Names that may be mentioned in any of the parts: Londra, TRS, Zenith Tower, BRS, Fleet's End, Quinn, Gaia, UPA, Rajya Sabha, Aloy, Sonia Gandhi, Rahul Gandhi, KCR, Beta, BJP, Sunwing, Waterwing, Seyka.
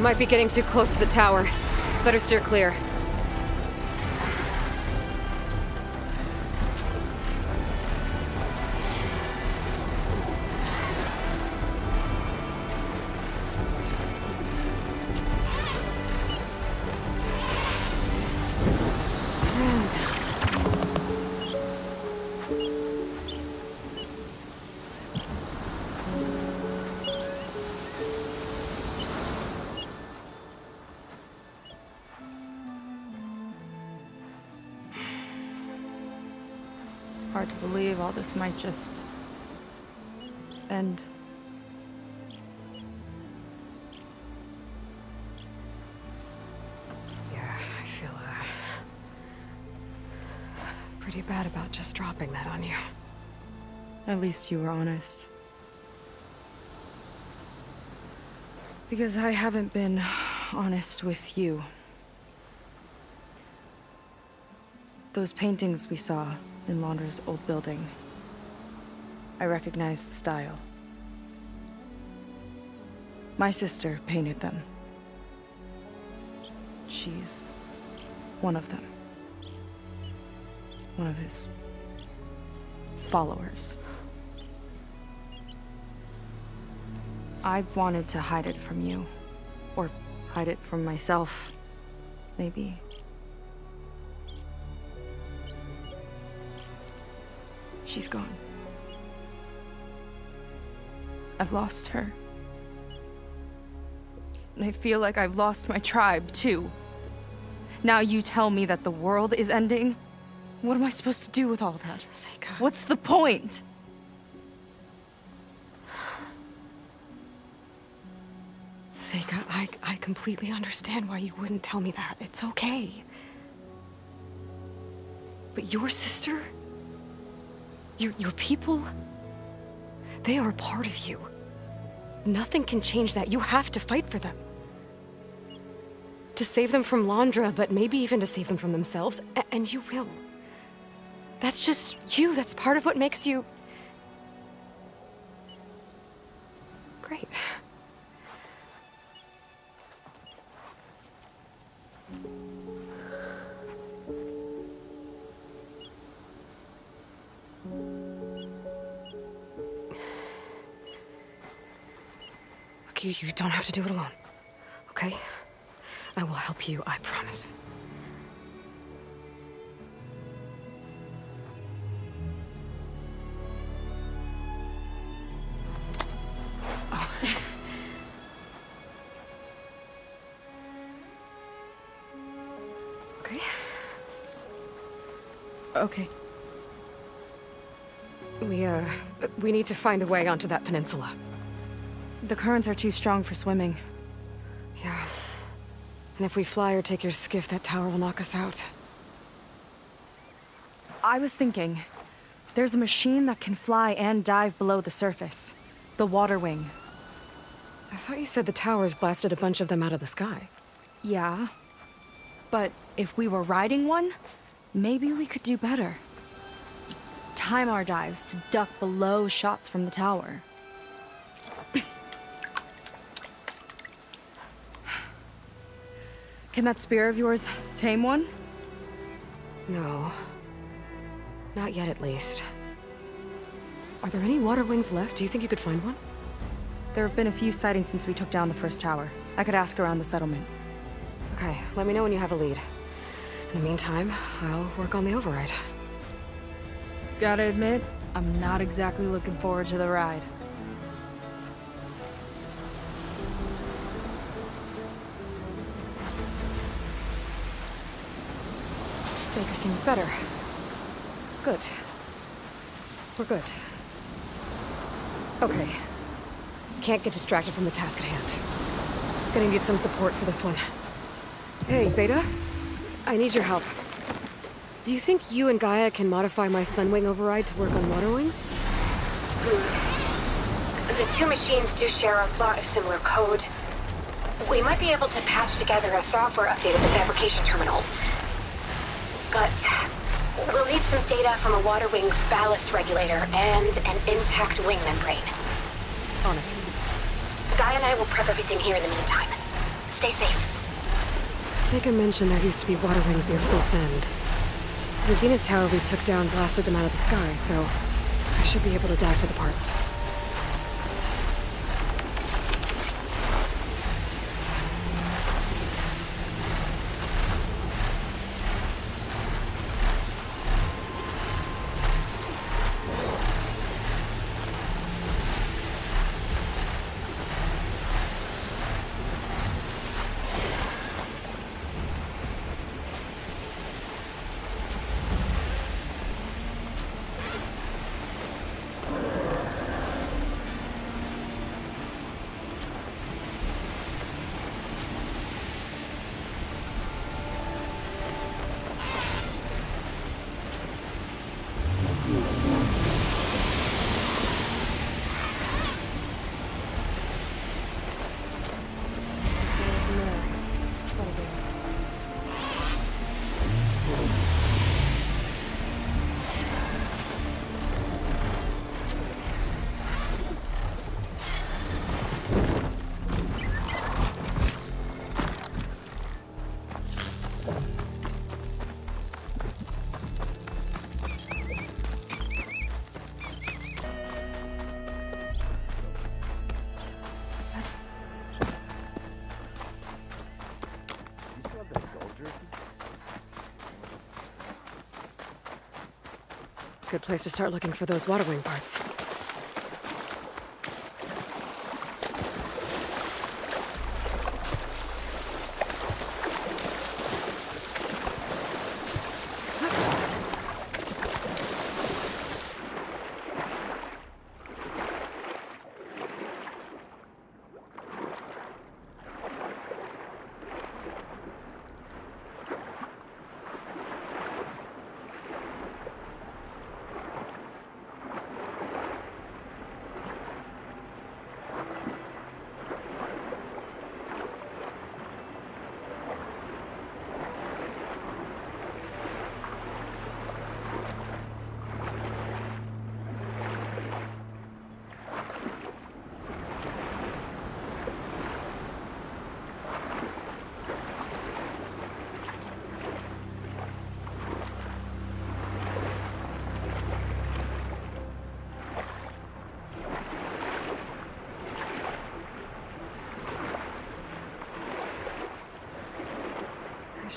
Might be getting too close to the tower. Better steer clear. Hard to believe all this might just end. Yeah, I feel pretty bad about just dropping that on you. At least you were honest. Because I haven't been honest with you. Those paintings we saw in Londra's old building. I recognized the style. My sister painted them. She's one of them. One of his followers. I wanted to hide it from you, or hide it from myself, maybe. She's gone. I've lost her. And I feel like I've lost my tribe, too. Now you tell me that the world is ending? What am I supposed to do with all that? Seyka. What's the point? Seyka, I completely understand why you wouldn't tell me that. It's okay. But your sister? Your people, they are a part of you. Nothing can change that. You have to fight for them. To save them from Londra, but maybe even to save them from themselves, and you will. That's just you. That's part of what makes you... great. You don't have to do it alone, okay? I will help you, I promise. Oh. Okay. Okay. We need to find a way onto that peninsula. The currents are too strong for swimming. Yeah. And if we fly or take your skiff, that tower will knock us out. I was thinking, there's a machine that can fly and dive below the surface. The Waterwing. I thought you said the towers blasted a bunch of them out of the sky. Yeah. But if we were riding one, maybe we could do better. Time our dives to duck below shots from the tower. Can that spear of yours tame one? No. Not yet, at least. Are there any Waterwings left? Do you think you could find one? There have been a few sightings since we took down the first tower. I could ask around the settlement. Okay, let me know when you have a lead. In the meantime, I'll work on the override. Gotta admit, I'm not exactly looking forward to the ride. Seyka seems better. Good. We're good. Okay. Can't get distracted from the task at hand. Gonna need some support for this one. Hey, Beta. I need your help. Do you think you and Gaia can modify my Sunwing override to work on Waterwings? The two machines do share a lot of similar code. We might be able to patch together a software update of the fabrication terminal. But we'll need some data from a Waterwing's ballast regulator and an intact wing membrane. Honestly. Guy and I will prep everything here in the meantime. Stay safe. Seyka mentioned there used to be water rings near Fleet's End. The Zenith Tower we took down blasted them out of the sky, so I should be able to dive for the parts. Good place to start looking for those Waterwing parts.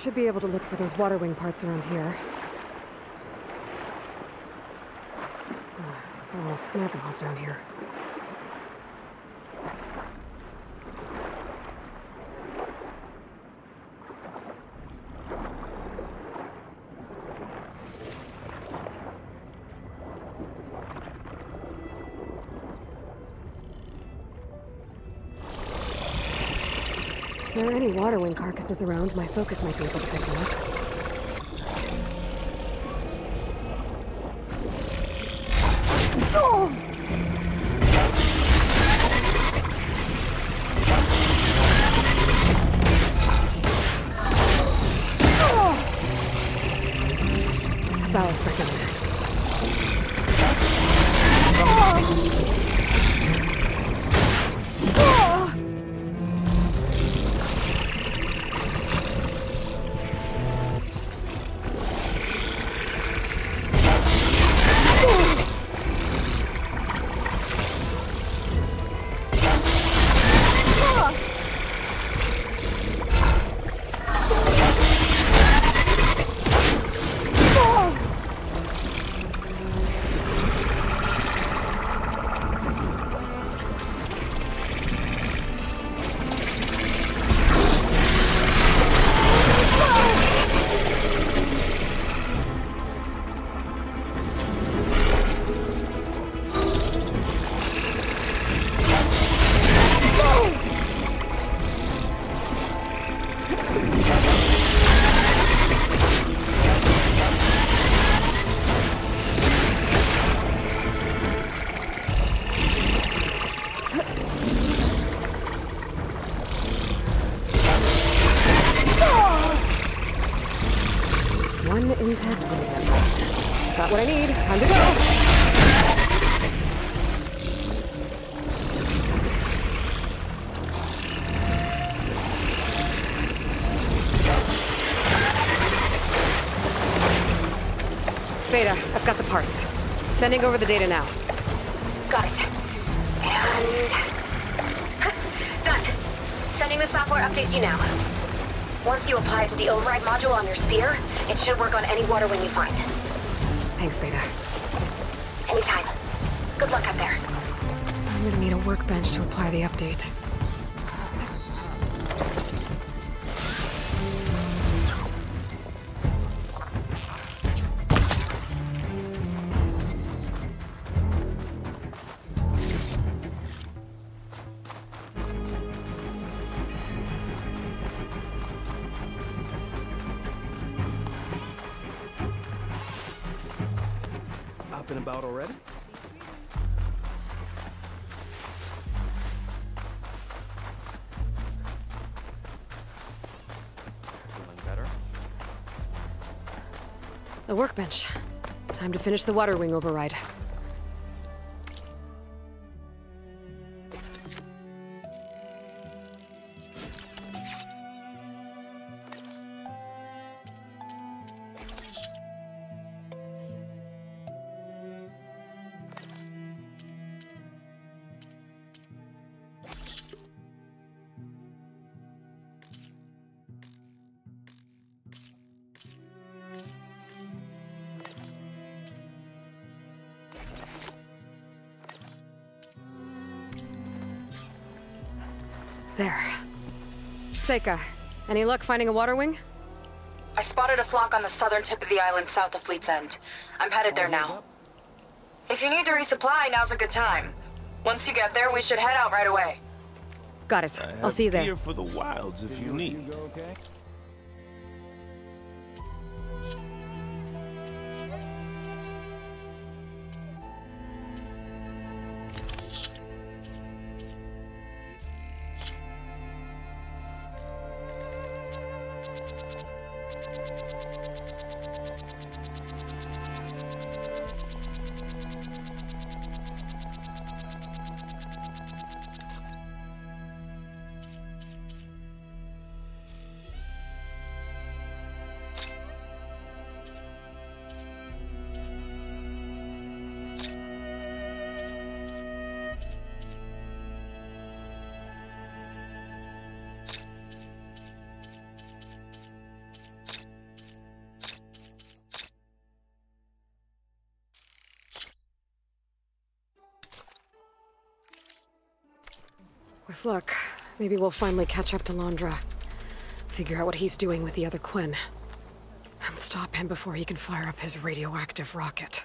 Should be able to look for those Waterwing parts around here. Oh, there's a little snapping holes down here. If there are any Waterwing carcasses around, my focus might be able to pick them up. Oh! Oh! That was freaking weird. Oh! Got what I need. Time to go! Beta, I've got the parts. Sending over the data now. Got it. And... done. Sending the software update to you now. Once you apply it to the override module on your sphere, it should work on any Waterwing you find. Thanks, Beta. Anytime. Good luck up there. I'm gonna need a workbench to apply the update. About already? Feeling better? The workbench. Time to finish the Waterwing override. There. Seyka, any luck finding a Waterwing? I spotted a flock on the southern tip of the island south of Fleet's End. I'm headed there now. If you need to resupply, now's a good time. Once you get there, we should head out right away. Got it. I'll see you there. Here for the wilds if you need. With luck, maybe we'll finally catch up to Londra. Figure out what he's doing with the other Quinn. And stop him before he can fire up his radioactive rocket.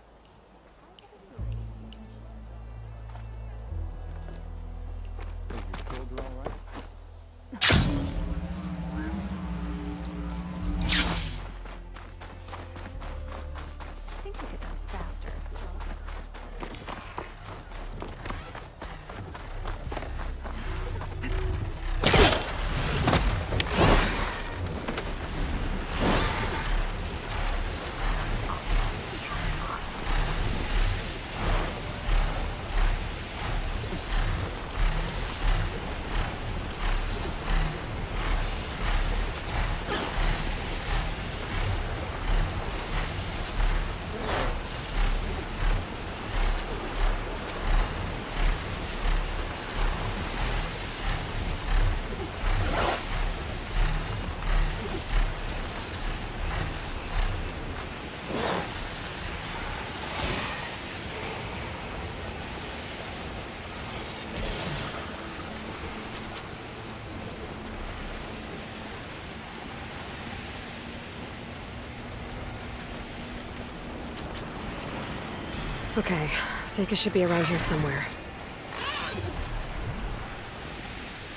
Okay, Seyka should be around here somewhere.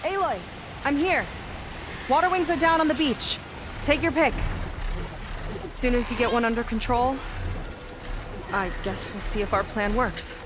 Aloy, I'm here. Waterwings are down on the beach. Take your pick. As soon as you get one under control, I guess we'll see if our plan works.